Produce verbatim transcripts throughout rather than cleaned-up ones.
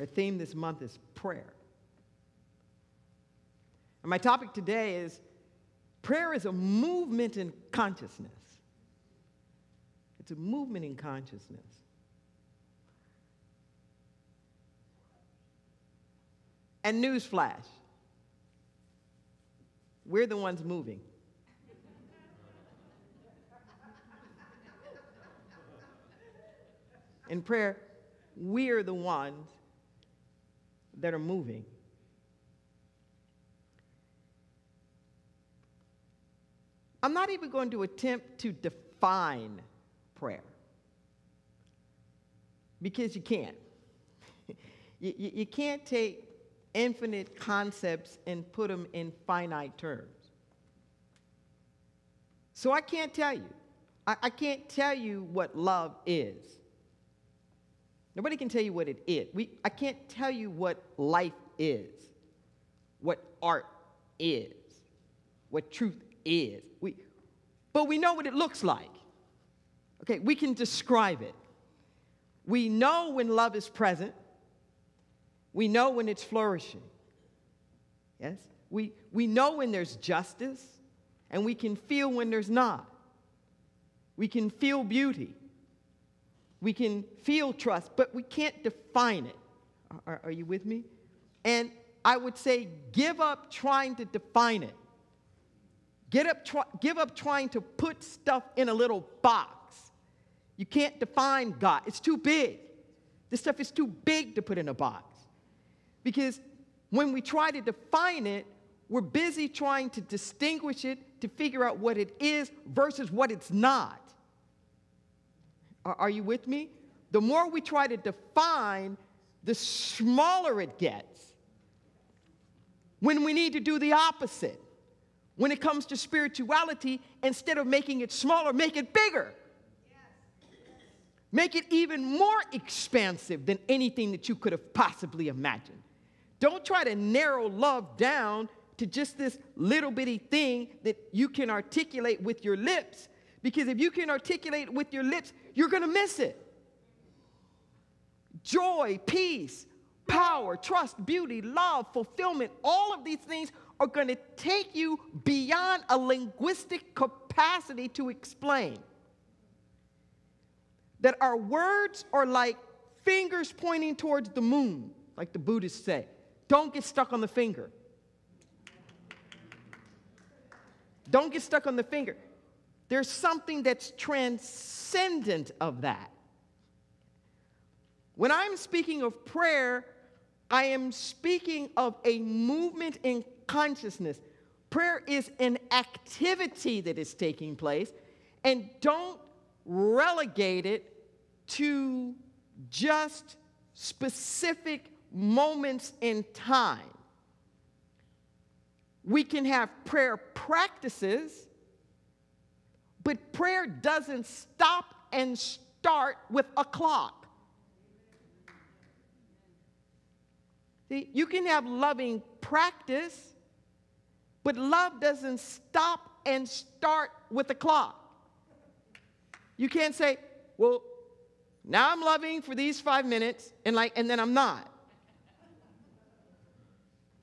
Our theme this month is prayer. And my topic today is prayer is a movement in consciousness. It's a movement in consciousness. And newsflash, we're the ones moving. In prayer, we're the ones that are moving. I'm not even going to attempt to define prayer, because you can't. you, you, you can't take infinite concepts and put them in finite terms. So I can't tell you. I, I can't tell you what love is. Nobody can tell you what it is. We, I can't tell you what life is, what art is, what truth is. We, but we know what it looks like. Okay, we can describe it. We know when love is present. We know when it's flourishing. Yes? We, we know when there's justice, and we can feel when there's not. We can feel beauty. We can feel trust, but we can't define it. Are, are you with me? And I would say give up trying to define it. Get up, try, give up trying to put stuff in a little box. You can't define God. It's too big. This stuff is too big to put in a box. Because when we try to define it, we're busy trying to distinguish it, to figure out what it is versus what it's not. Are you with me? The more we try to define, the smaller it gets. When we need to do the opposite, when it comes to spirituality, instead of making it smaller, make it bigger. Make it even more expansive than anything that you could have possibly imagined. Don't try to narrow love down to just this little bitty thing that you can articulate with your lips, because if you can articulate with your lips, you're going to miss it. Joy, peace, power, trust, beauty, love, fulfillment, all of these things are going to take you beyond a linguistic capacity to explain. That our words are like fingers pointing towards the moon, like the Buddhists say. Don't get stuck on the finger. Don't get stuck on the finger. There's something that's transcendent of that. When I'm speaking of prayer, I am speaking of a movement in consciousness. Prayer is an activity that is taking place, and don't relegate it to just specific moments in time. We can have prayer practices, but prayer doesn't stop and start with a clock. See, you can have loving practice, but love doesn't stop and start with a clock. You can't say, well, now I'm loving for these five minutes, and, like, and then I'm not.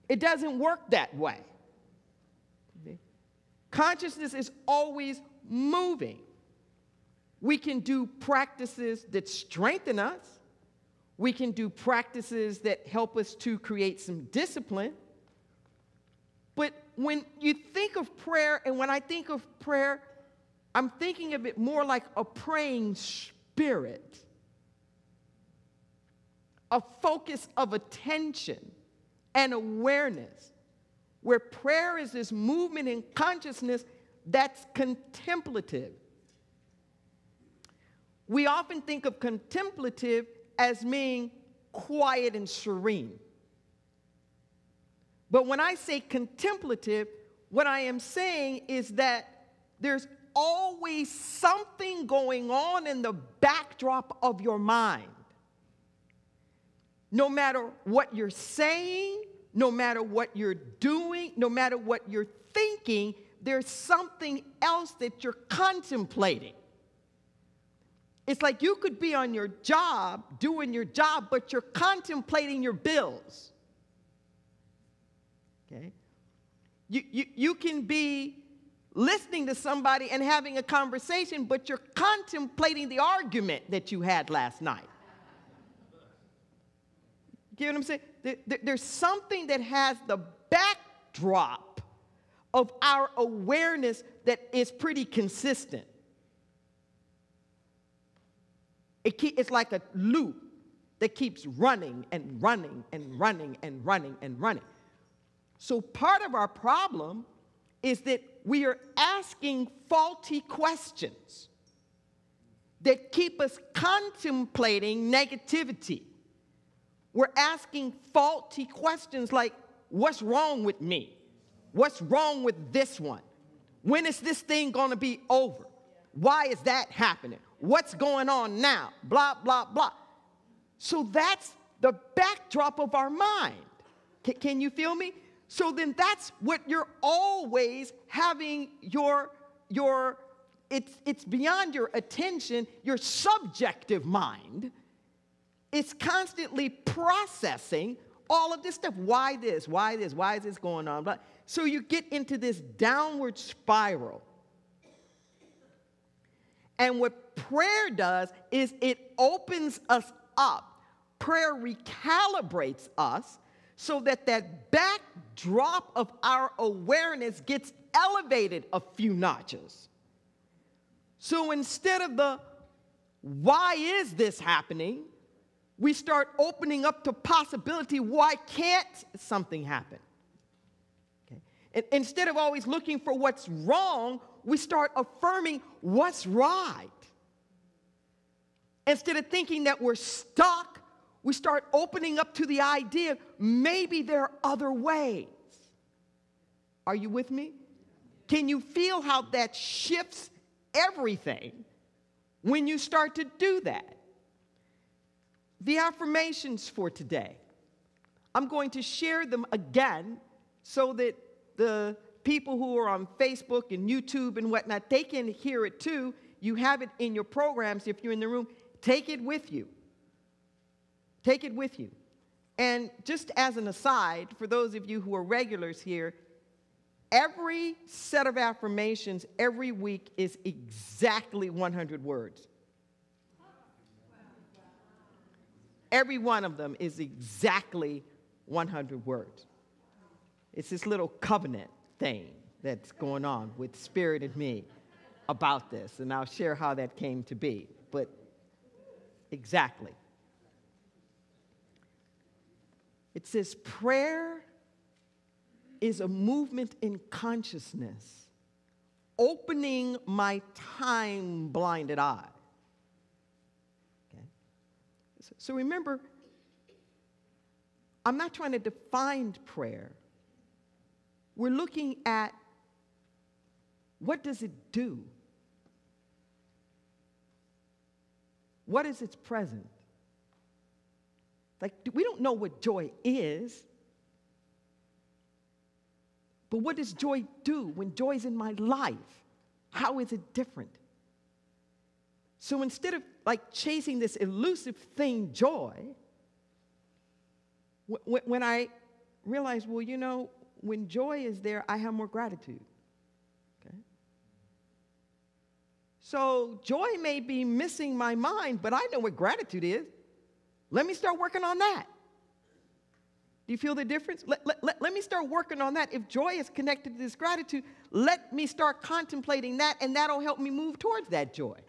It doesn't work that way. Consciousness is always moving. We can do practices that strengthen us. We can do practices that help us to create some discipline. But when you think of prayer, and when I think of prayer, I'm thinking of it more like a praying spirit, a focus of attention and awareness, where prayer is this movement in consciousness that's contemplative. We often think of contemplative as being quiet and serene. But when I say contemplative, what I am saying is that there's always something going on in the backdrop of your mind. No matter what you're saying, no matter what you're doing, no matter what you're thinking, there's something else that you're contemplating. It's like you could be on your job, doing your job, but you're contemplating your bills. Okay? You, you, you can be listening to somebody and having a conversation, but you're contemplating the argument that you had last night. You know what I'm saying? There, there, there's something that has the backdrop of our awareness that is pretty consistent. It keep, it's like a loop that keeps running and running and running and running and running. So part of our problem is that we are asking faulty questions that keep us contemplating negativity. We're asking faulty questions like, what's wrong with me? What's wrong with this one? When is this thing going to be over? Why is that happening? What's going on now? Blah, blah, blah. So that's the backdrop of our mind. C- can you feel me? So then that's what you're always having your, your it's, it's beyond your attention, your subjective mind. It's constantly processing all of this stuff. Why this? Why this? Why is this going on? But so you get into this downward spiral. And what prayer does is it opens us up. Prayer recalibrates us so that that backdrop of our awareness gets elevated a few notches. So instead of the, why is this happening, we start opening up to possibility, why can't something happen? Okay. And instead of always looking for what's wrong, we start affirming what's right. Instead of thinking that we're stuck, we start opening up to the idea, maybe there are other ways. Are you with me? Can you feel how that shifts everything when you start to do that? The affirmations for today. I'm going to share them again so that the people who are on Facebook and YouTube and whatnot, they can hear it too. You have it in your programs. If you're in the room, take it with you. Take it with you. And just as an aside, for those of you who are regulars here, every set of affirmations every week is exactly one hundred words. Every one of them is exactly one hundred words. It's this little covenant thing that's going on with Spirit and me about this, and I'll share how that came to be, but exactly. It says, prayer is a movement in consciousness, opening my time-blinded eye. So remember, I'm not trying to define prayer. We're looking at what does it do? What is its present? Like, we don't know what joy is. But what does joy do when joy's in my life? How is it different? So instead of like chasing this elusive thing, joy, w- when I realized, well, you know, when joy is there, I have more gratitude. Okay? So joy may be missing my mind, but I know what gratitude is. Let me start working on that. Do you feel the difference? Let, let, let, let me start working on that. If joy is connected to this gratitude, let me start contemplating that, and that'll help me move towards that joy.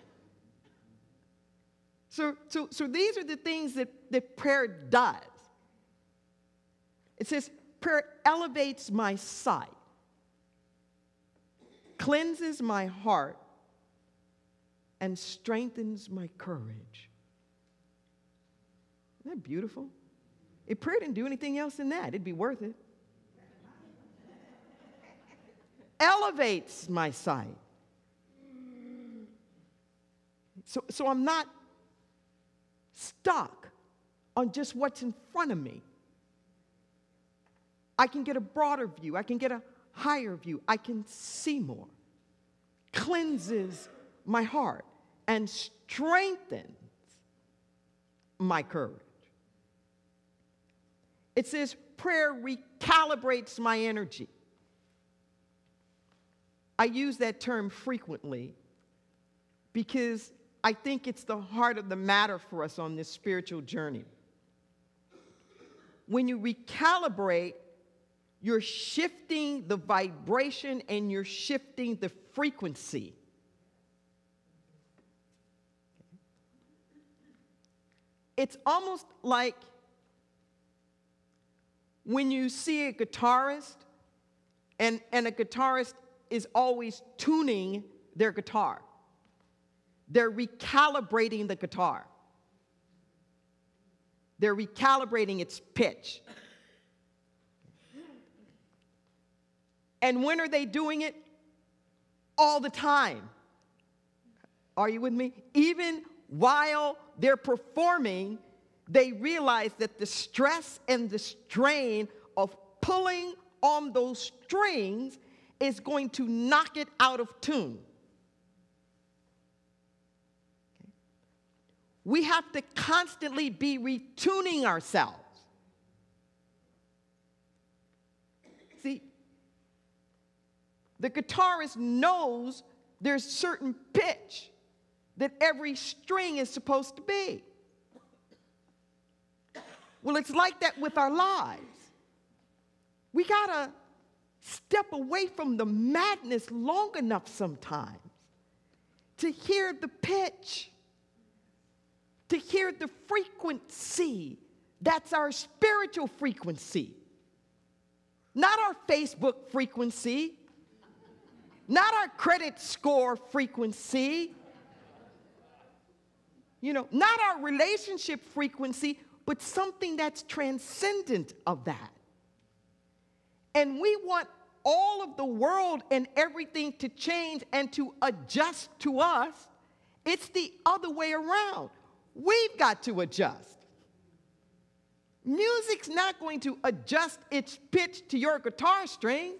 So, so, so these are the things that, that prayer does. It says, prayer elevates my sight, cleanses my heart, and strengthens my courage. Isn't that beautiful? If prayer didn't do anything else than that, it'd be worth it. Elevates my sight. So, so I'm not stuck on just what's in front of me. I can get a broader view. I can get a higher view. I can see more. Cleanses my heart. and strengthens my courage. It says prayer recalibrates my energy. I use that term frequently because I think it's the heart of the matter for us on this spiritual journey. When you recalibrate, you're shifting the vibration and you're shifting the frequency. It's almost like when you see a guitarist and, and a guitarist is always tuning their guitar. They're recalibrating the guitar. They're recalibrating its pitch. And when are they doing it? All the time. Are you with me? Even while they're performing, they realize that the stress and the strain of pulling on those strings is going to knock it out of tune. We have to constantly be retuning ourselves. See, the guitarist knows there's certain pitch that every string is supposed to be. Well, it's like that with our lives. We gotta step away from the madness long enough sometimes to hear the pitch, to hear the frequency. That's our spiritual frequency. Not our Facebook frequency, not our credit score frequency, you know, not our relationship frequency, but something that's transcendent of that. And we want all of the world and everything to change and to adjust to us. It's the other way around. We've got to adjust. Music's not going to adjust its pitch to your guitar string.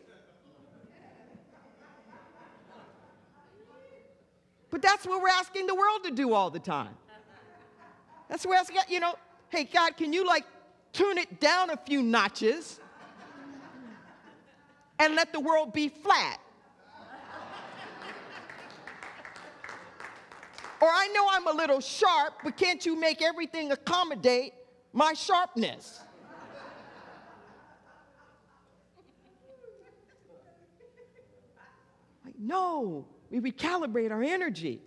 But that's what we're asking the world to do all the time. That's what we're asking, you know, hey, God, can you, like, tune it down a few notches and let the world be flat? Or I know I'm a little sharp, but can't you make everything accommodate my sharpness? Like, no, we recalibrate our energy.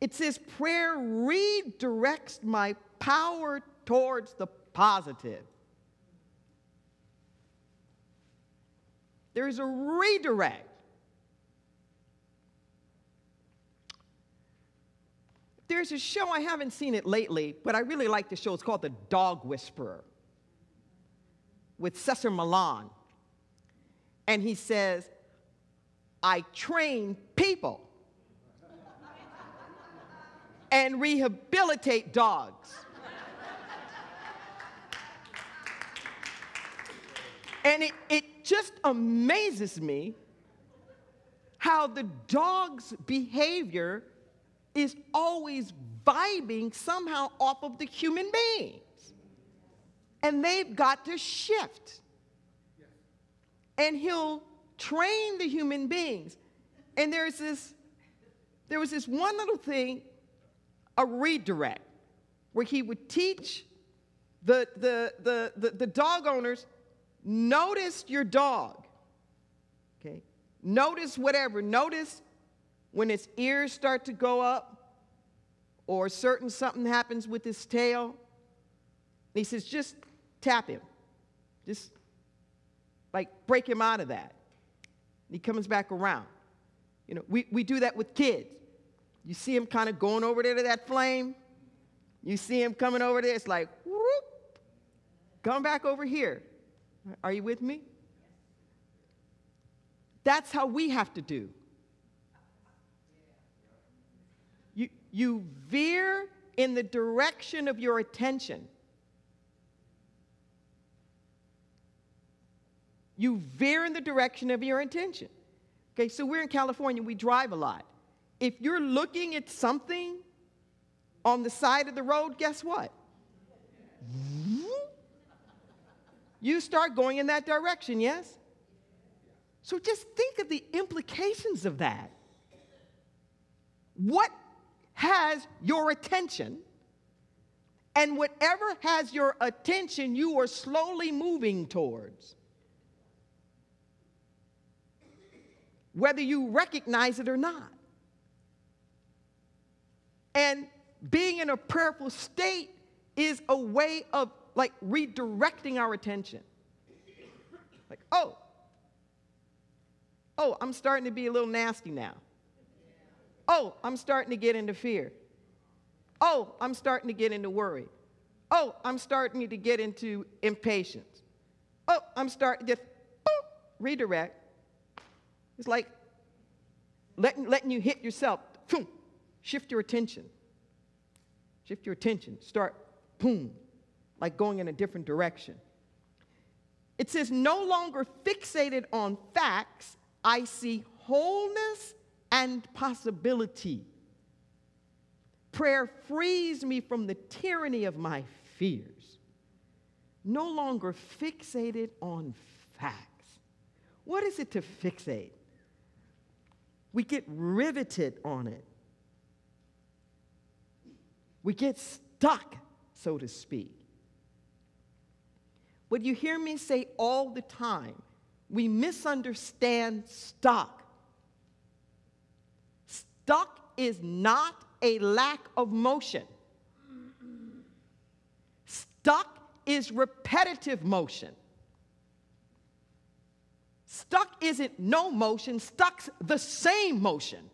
It says prayer redirects my power towards the positive. There is a redirect. There's a show, I haven't seen it lately, but I really like the show. It's called The Dog Whisperer with Cesar Millan. And he says, I train people and rehabilitate dogs. And it, it just amazes me how the dog's behavior is always vibing somehow off of the human beings. And they've got to shift. And he'll train the human beings. And there's this, there was this one little thing, a redirect, where he would teach the, the, the, the, the dog owners, notice your dog, okay? Notice whatever, notice when its ears start to go up or certain something happens with his tail. And he says, just tap him. Just, like, break him out of that. And he comes back around. You know, we, we do that with kids. You see him kind of going over there to that flame. You see him coming over there. It's like, whoop, come back over here. Are you with me? That's how we have to do. You veer in the direction of your attention. You veer in the direction of your attention. Okay, so we're in California, we drive a lot. if you're looking at something on the side of the road, guess what? You start going in that direction, yes? So just think of the implications of that. What has your attention? And whatever has your attention, you are slowly moving towards. Whether you recognize it or not. And being in a prayerful state is a way of like redirecting our attention. Like, oh, oh, I'm starting to be a little nasty now. Oh, I'm starting to get into fear. Oh, I'm starting to get into worry. Oh, I'm starting to get into impatience. Oh, I'm starting to just boop, redirect. It's like letting, letting you hit yourself. Boom, shift your attention. Shift your attention. Start, boom, like going in a different direction. It says, no longer fixated on facts, I see wholeness and possibility. Prayer frees me from the tyranny of my fears. No longer fixated on facts. What is it to fixate? We get riveted on it. We get stuck, so to speak. What you hear me say all the time, we misunderstand stuck. Stuck is not a lack of motion. Stuck is repetitive motion. Stuck isn't no motion, stuck's the same motion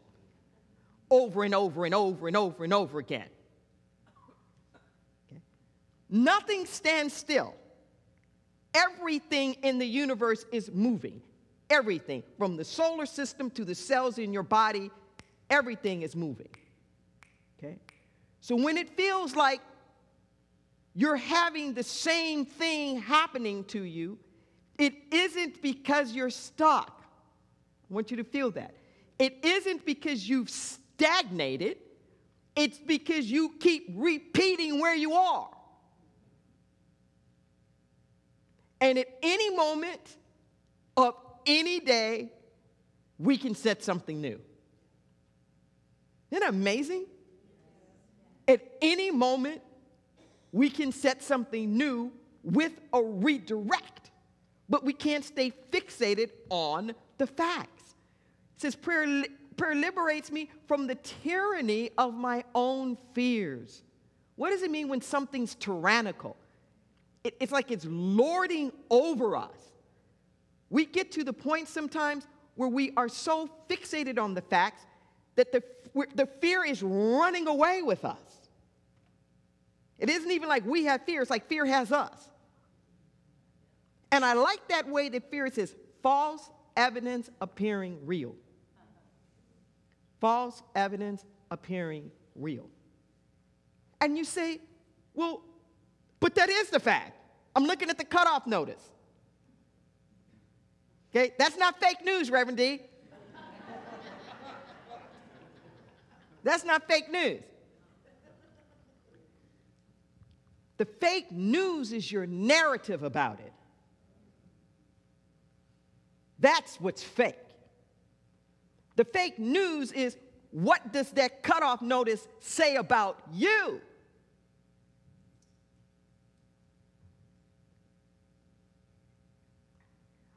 over and over and over and over and over again. Okay. Nothing stands still. Everything in the universe is moving. Everything, from the solar system to the cells in your body, everything is moving. Okay? So when it feels like you're having the same thing happening to you, it isn't because you're stuck. I want you to feel that. It isn't because you've stagnated. It's because you keep repeating where you are. And at any moment of any day, we can set something new. Isn't that amazing? At any moment, we can set something new with a redirect, but we can't stay fixated on the facts. It says, prayer, li- prayer liberates me from the tyranny of my own fears. What does it mean when something's tyrannical? It, it's like it's lording over us. We get to the point sometimes where we are so fixated on the facts that the, the fear is running away with us. It isn't even like we have fear. It's like fear has us. And I like that way that fear says, false evidence appearing real. False evidence appearing real. And you say, well, but that is the fact. I'm looking at the cutoff notice. Okay, that's not fake news, Reverend D. That's not fake news. The fake news is your narrative about it. That's what's fake. The fake news is, what does that cutoff notice say about you?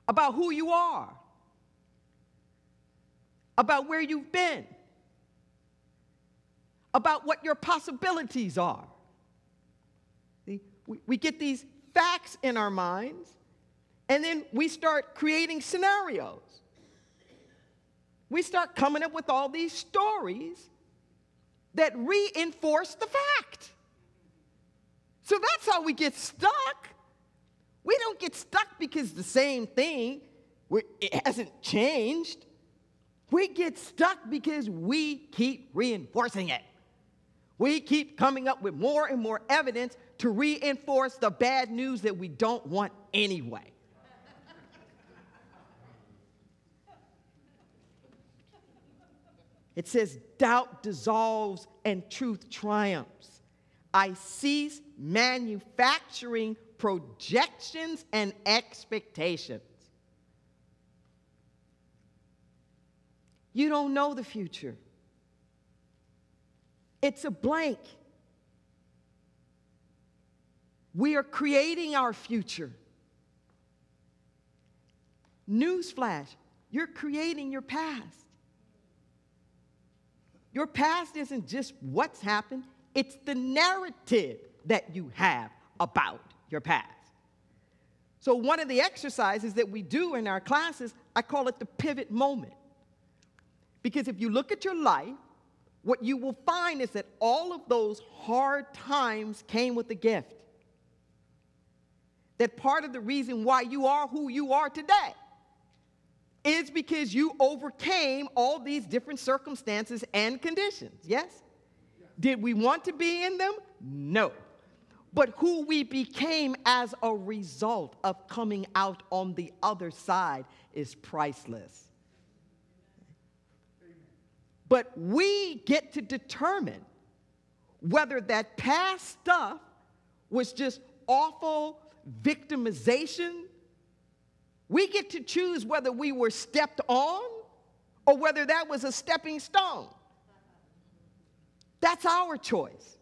About who you are. About where you've been. About what your possibilities are. See, we, we get these facts in our minds, and then we start creating scenarios. We start coming up with all these stories that reinforce the fact. So that's how we get stuck. We don't get stuck because the same thing, it hasn't changed. We get stuck because we keep reinforcing it. We keep coming up with more and more evidence to reinforce the bad news that we don't want anyway. It says, doubt dissolves and truth triumphs. I cease manufacturing projections and expectations. You don't know the future. It's a blank. We are creating our future. Newsflash, you're creating your past. Your past isn't just what's happened, it's the narrative that you have about your past. So one of the exercises that we do in our classes, I call it the pivot moment. Because if you look at your life, what you will find is that all of those hard times came with a gift. That part of the reason why you are who you are today is because you overcame all these different circumstances and conditions, yes? Did we want to be in them? No. But who we became as a result of coming out on the other side is priceless. But we get to determine whether that past stuff was just awful victimization. We get to choose whether we were stepped on or whether that was a stepping stone. That's our choice.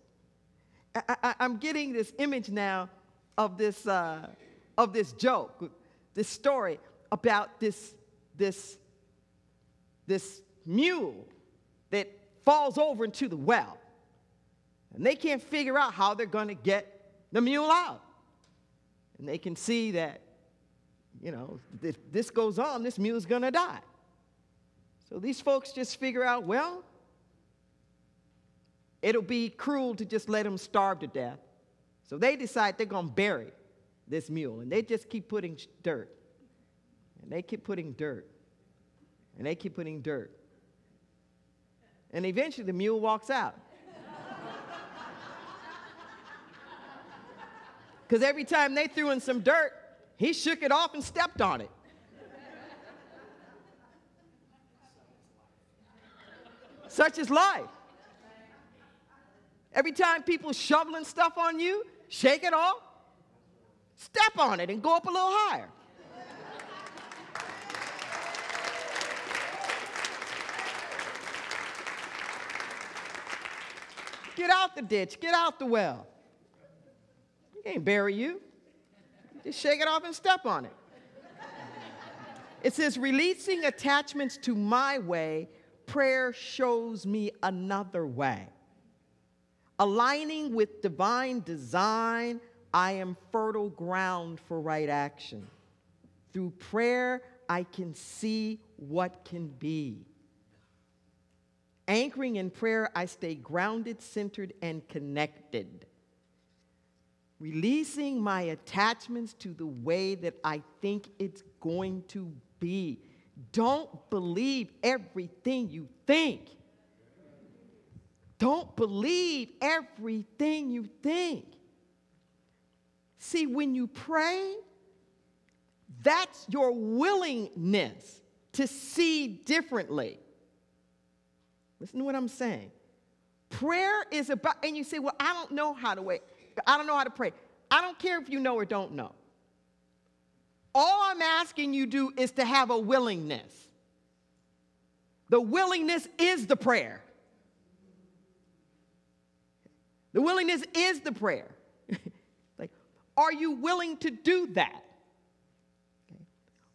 I, I, I'm getting this image now of this, uh, of this joke, this story about this, this, this mule that falls over into the well. And they can't figure out how they're going to get the mule out. And they can see that, you know, if this goes on, this mule's going to die. So these folks just figure out, well, it'll be cruel to just let him starve to death. So they decide they're going to bury this mule. And they just keep putting dirt. And they keep putting dirt. And they keep putting dirt. And eventually the mule walks out. Because every time they threw in some dirt, he shook it off and stepped on it. Such is life. Every time people shoveling stuff on you, shake it off, step on it, and go up a little higher. Get out the ditch. Get out the well. You can't bury you. Just shake it off and step on it. It says, releasing attachments to my way, prayer shows me another way. Aligning with divine design, I am fertile ground for right action. Through prayer, I can see what can be. Anchoring in prayer, I stay grounded, centered, and connected. Releasing my attachments to the way that I think it's going to be. Don't believe everything you think. Don't believe everything you think. See, when you pray, that's your willingness to see differently. Listen to what I'm saying. Prayer is about, and you say, well, I don't know how to wait. I don't know how to pray. I don't care if you know or don't know. All I'm asking you do is to have a willingness. The willingness is the prayer. The willingness is the prayer. Like, are you willing to do that? Okay.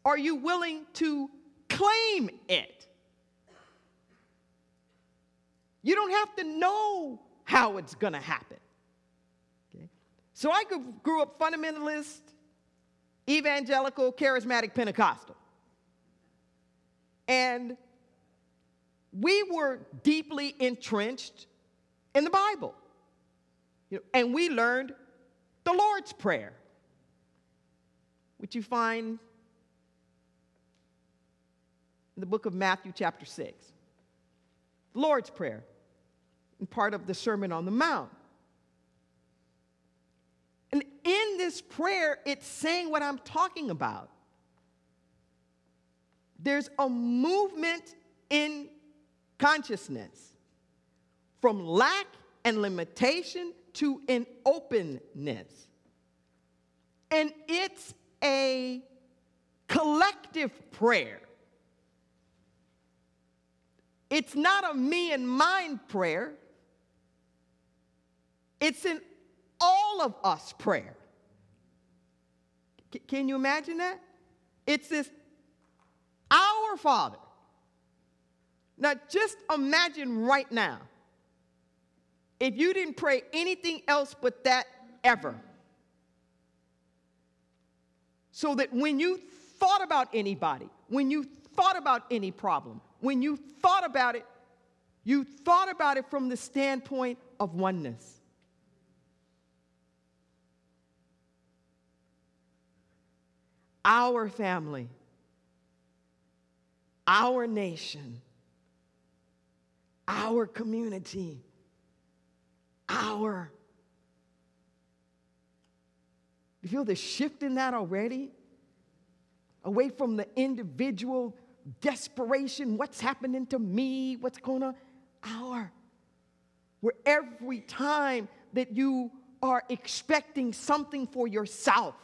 Are you willing to claim it? You don't have to know how it's going to happen. Okay. So I grew up fundamentalist, evangelical, charismatic, Pentecostal. And we were deeply entrenched in the Bible. You know, and we learned the Lord's Prayer, which you find in the book of Matthew chapter six. The Lord's Prayer. And part of the Sermon on the Mount. And in this prayer, it's saying what I'm talking about. There's a movement in consciousness, from lack and limitation to an openness. And it's a collective prayer. It's not a me and mine prayer. It's an all of us prayer. C- can you imagine that? It's this, our Father. Now, just imagine right now, if you didn't pray anything else but that ever, so that when you thought about anybody, when you thought about any problem, when you thought about it, you thought about it from the standpoint of oneness. Our family, our nation, our community, our... You feel the shift in that already? Away from the individual desperation, what's happening to me, what's going on? Our. Where every time that you are expecting something for yourself,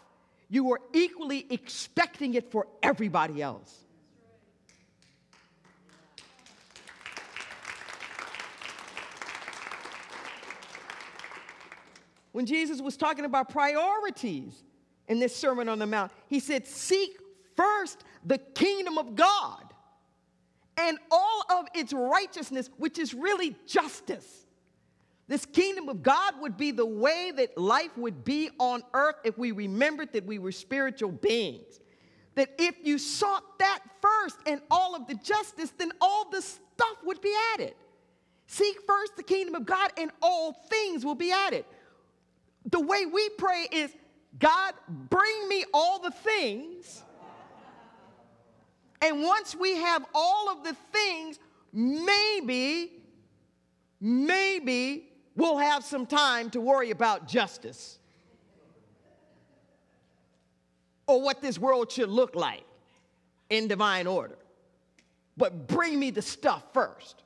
you are equally expecting it for everybody else. When Jesus was talking about priorities in this Sermon on the Mount, he said, seek first the kingdom of God and all of its righteousness, which is really justice. This kingdom of God would be the way that life would be on earth if we remembered that we were spiritual beings. That if you sought that first and all of the justice, then all the stuff would be added. Seek first the kingdom of God and all things will be added. The way we pray is, God, bring me all the things. And once we have all of the things, maybe, maybe we'll have some time to worry about justice. Or what this world should look like in divine order. But bring me the stuff first.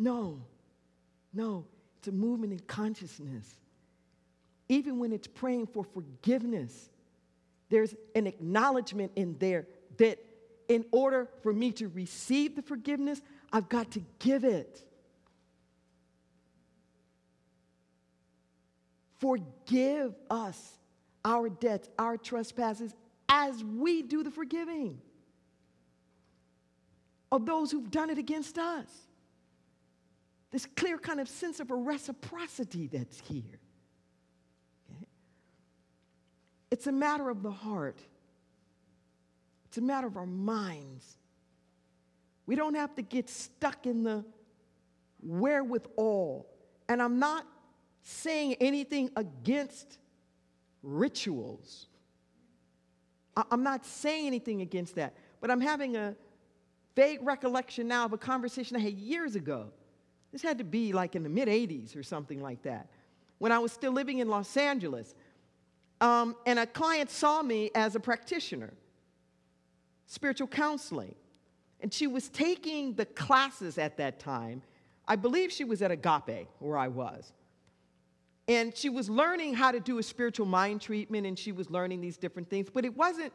No, no, it's a movement in consciousness. Even when it's praying for forgiveness, there's an acknowledgement in there that in order for me to receive the forgiveness, I've got to give it. Forgive us our debts, our trespasses, as we do the forgiving of those who've done it against us. This clear kind of sense of a reciprocity that's here. Okay? It's a matter of the heart. It's a matter of our minds. We don't have to get stuck in the wherewithal. And I'm not saying anything against rituals. I'm not saying anything against that. But I'm having a vague recollection now of a conversation I had years ago. This had to be like in the mid eighties or something like that, when I was still living in Los Angeles. Um, and a client saw me as a practitioner, spiritual counseling. And she was taking the classes at that time. I believe she was at Agape, where I was. And she was learning how to do a spiritual mind treatment, and she was learning these different things. But it wasn't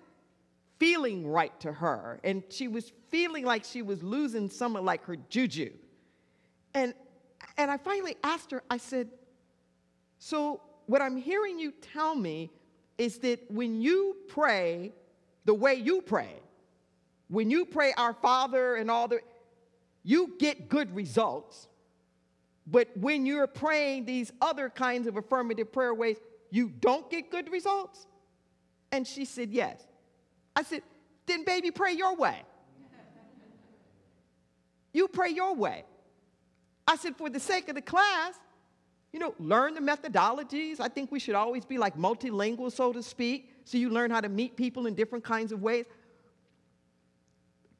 feeling right to her. And she was feeling like she was losing some of like her juju. And, and I finally asked her, I said, so what I'm hearing you tell me is that when you pray the way you pray, when you pray our Father and all the, you get good results. But when you're praying these other kinds of affirmative prayer ways, you don't get good results? And she said, yes. I said, then baby, pray your way. You pray your way. I said, for the sake of the class, you know, learn the methodologies. I think we should always be like multilingual, so to speak, so you learn how to meet people in different kinds of ways.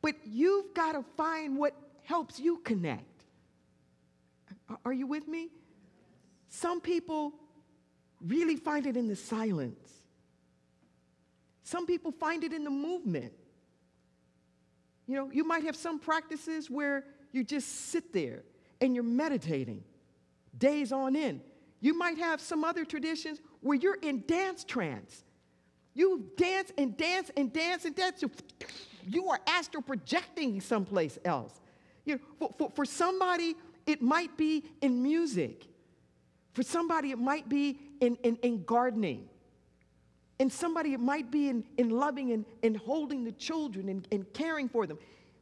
But you've got to find what helps you connect. Are you with me? Some people really find it in the silence. Some people find it in the movement. You know, you might have some practices where you just sit there and you're meditating days on end. You might have some other traditions where you're in dance trance. You dance and dance and dance and dance. You are astral projecting someplace else. You know, for, for, for somebody, it might be in music. For somebody, it might be in, in, in gardening. And somebody, it might be in, in loving and, and holding the children and, and caring for them.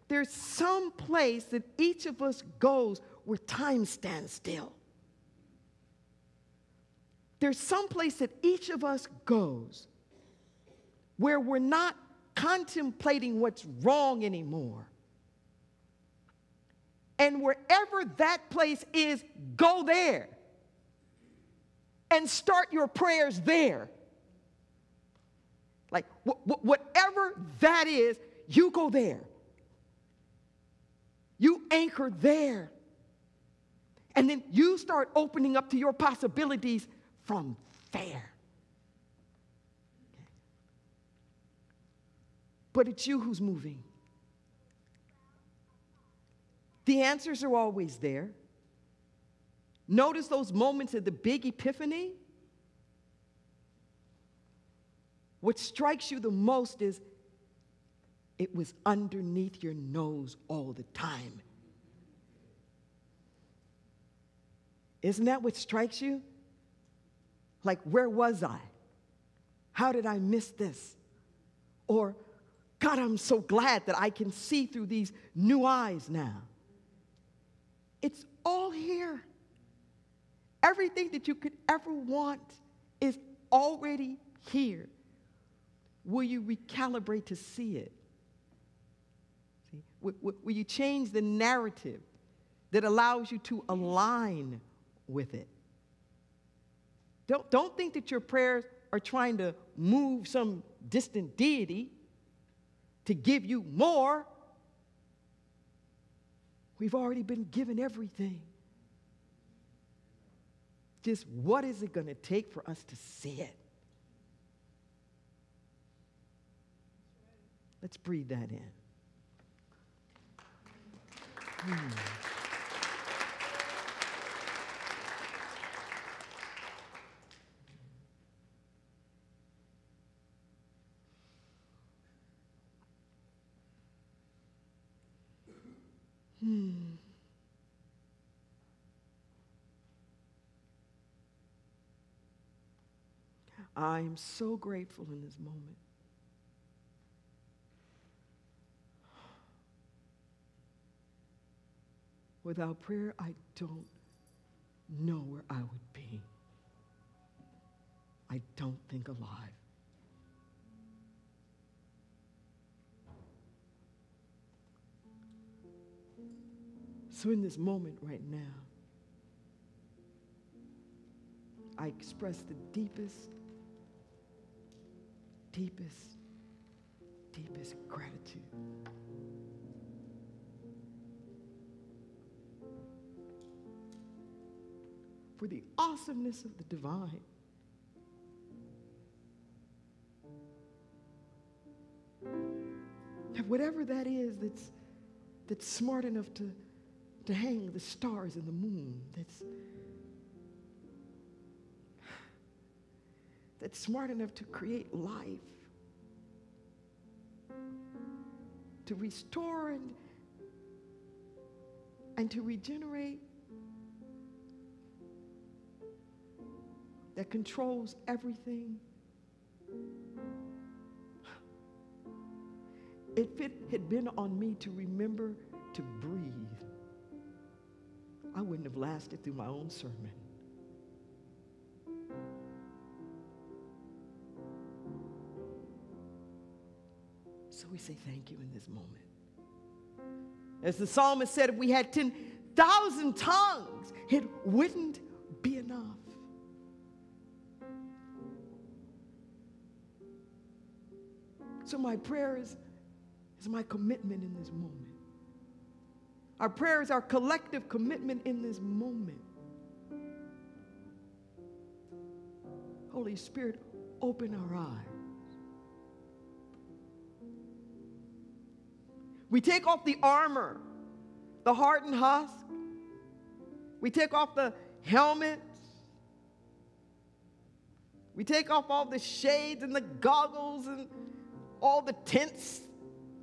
There's some place that each of us goes where time stands still. There's some place that each of us goes where we're not contemplating what's wrong anymore. And wherever that place is, go there. And start your prayers there. Like, wh wh whatever that is, you go there. You anchor there. And then you start opening up to your possibilities from there. Okay. But it's you who's moving. The answers are always there. Notice those moments of the big epiphany. What strikes you the most is it was underneath your nose all the time. Isn't that what strikes you? Like, where was I? How did I miss this? Or, God, I'm so glad that I can see through these new eyes now. It's all here. Everything that you could ever want is already here. Will you recalibrate to see it? See? Will, will, will you change the narrative that allows you to align with it? Don't, don't think that your prayers are trying to move some distant deity to give you more. We've already been given everything. Just what is it going to take for us to see it? Let's breathe that in. Mm. Mm. I am so grateful in this moment. Without prayer, I don't know where I would be. I don't think alive. So in this moment right now, I express the deepest, deepest, deepest gratitude. For the awesomeness of the divine. That whatever that is that's, that's smart enough to, to hang the stars and the moon, that's, that's smart enough to create life, to restore and, and to regenerate, that controls everything. If it had been on me to remember to breathe, I wouldn't have lasted through my own sermon. So we say thank you in this moment. As the psalmist said, if we had ten thousand tongues, it wouldn't be enough. So my prayer is, is my commitment in this moment. Our prayer is our collective commitment in this moment. Holy Spirit, open our eyes. We take off the armor, the hardened husk. We take off the helmets. We take off all the shades and the goggles and all the tints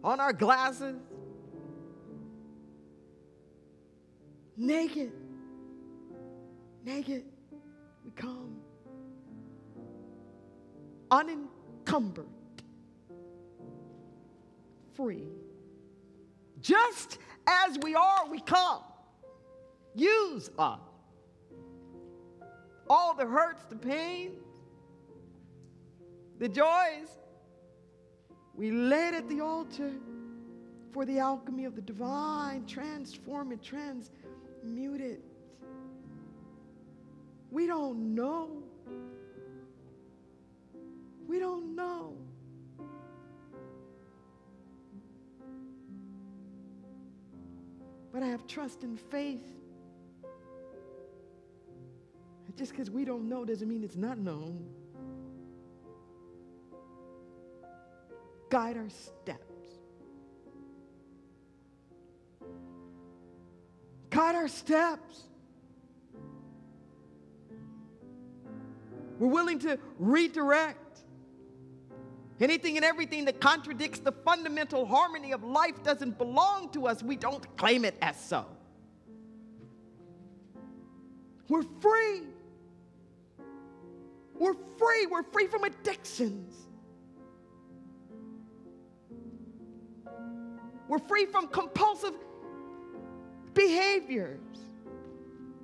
on our glasses. Naked. Naked. We come. Unencumbered. Free. Just as we are, we come. Use us. All the hurts, the pain, the joys, we laid at the altar for the alchemy of the divine, transform and transmute it. We don't know. We don't know. But I have trust and faith. Just because we don't know doesn't mean it's not known. Guide our steps. Guide our steps. We're willing to redirect anything and everything that contradicts the fundamental harmony of life. Doesn't belong to us. We don't claim it as so. We're free. We're free. We're free from addictions. We're free from compulsive behaviors.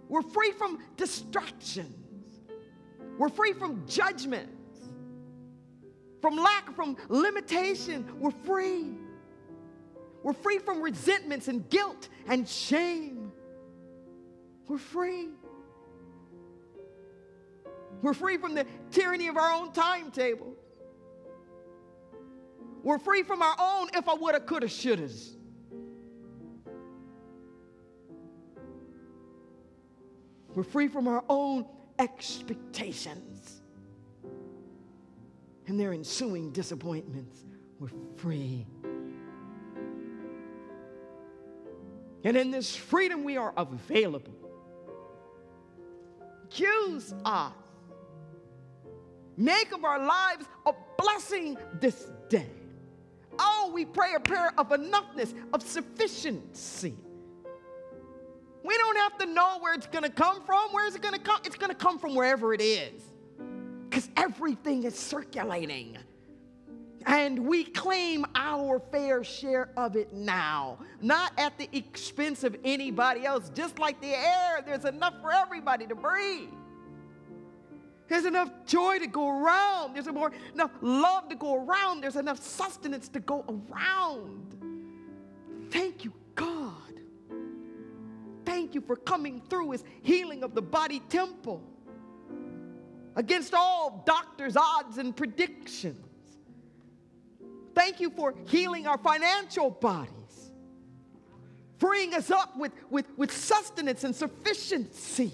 We're free from distractions. We're free from judgments, from lack, from limitation. We're free. We're free from resentments and guilt and shame. We're free. We're free from the tyranny of our own timetable. We're free from our own if I woulda, coulda, shouldas. We're free from our own expectations and their ensuing disappointments. We're free. And in this freedom, we are available. Use us. Make of our lives a blessing this day. Oh, we pray a prayer of enoughness, of sufficiency. We don't have to know where it's going to come from. Where is it going to come? It's going to come from wherever it is, because everything is circulating. And we claim our fair share of it now, not at the expense of anybody else. Just like the air, there's enough for everybody to breathe. There's enough joy to go around. There's more, enough love to go around. There's enough sustenance to go around. Thank you, God. Thank you for coming through as healing of the body temple against all doctors' odds and predictions. Thank you for healing our financial bodies, freeing us up with, with, with sustenance and sufficiency.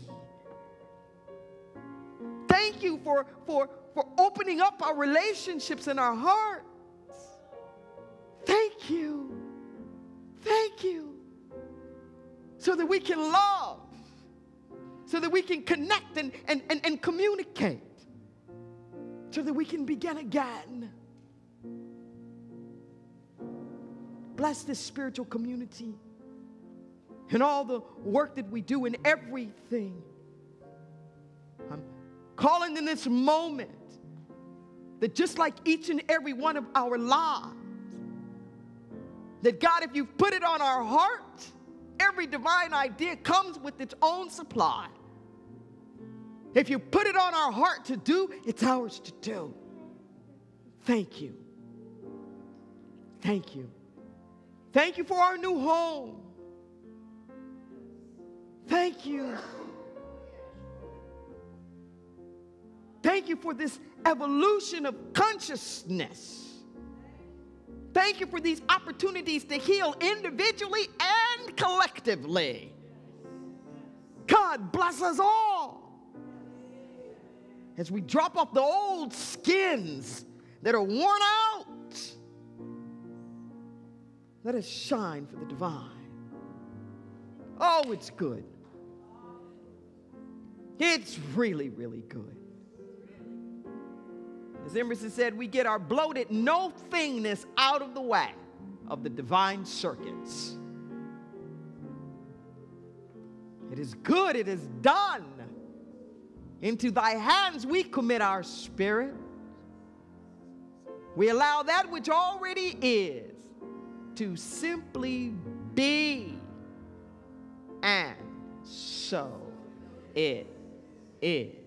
Thank you for, for, for opening up our relationships and our hearts. Thank you. Thank you. So that we can love, so that we can connect and, and, and, and communicate, so that we can begin again. Bless this spiritual community and all the work that we do in everything. I'm calling in this moment that just like each and every one of our lives, that God, if you've put it on our heart, every divine idea comes with its own supply. If you put it on our heart to do, it's ours to do. Thank you. Thank you. Thank you for our new home. Thank you. Thank you for this evolution of consciousness. Thank you for these opportunities to heal individually and collectively. God bless us all as we drop off the old skins that are worn out. Let us shine for the divine. Oh, it's good. It's really, really good. As Emerson said, we get our bloated no-thingness out of the way of the divine circuits. It is good, it is done. Into thy hands we commit our spirit. We allow that which already is to simply be. And so it is.